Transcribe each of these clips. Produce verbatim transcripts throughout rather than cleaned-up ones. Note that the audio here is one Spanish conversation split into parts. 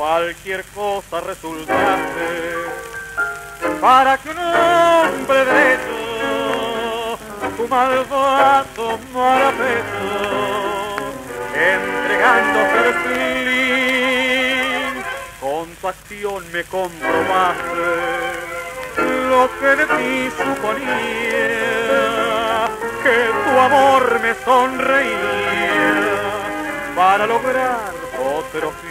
cualquier cosa resultase para que un hombre de hecho su malvado tomara peso, entregando perfil con tu acción me comprobaste lo que de ti suponía, que tu amor me sonreía para lograr otro fin.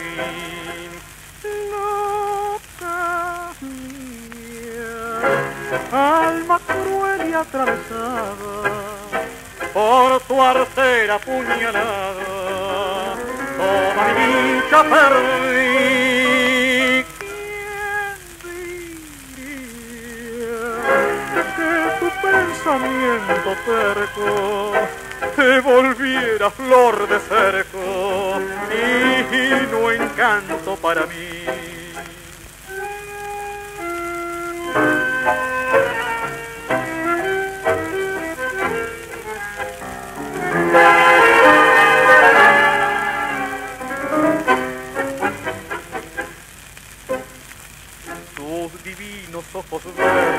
No cabía, alma cruel y atravesada por tu artera apuñalada, toda mi dicha perdí. ¿Quién diría que tu pensamiento terco te volviera flor de cerco y no encanto para mí? Tus divinos ojos verdes,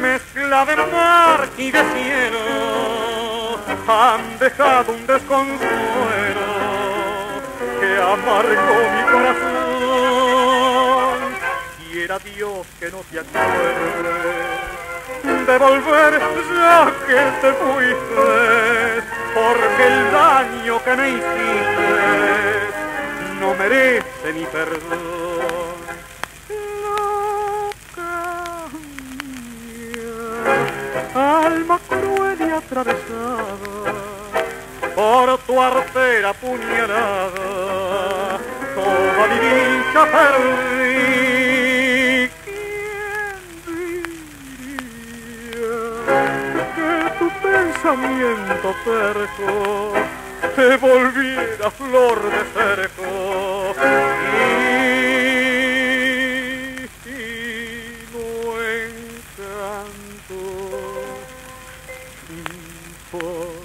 mezcla de mar y de cielo, han dejado un desconsuelo que amargó mi corazón. Quiera Dios que no te acuerdes de volver ya que te fuiste, porque el daño que me hiciste no merece mi perdón. No cambia, alma cruel y atravesada por tu artera puñalada, toda mi dicha perdí. ¿Quién diría que tu pensamiento terco te volviera flor de cerco y, y no encanto por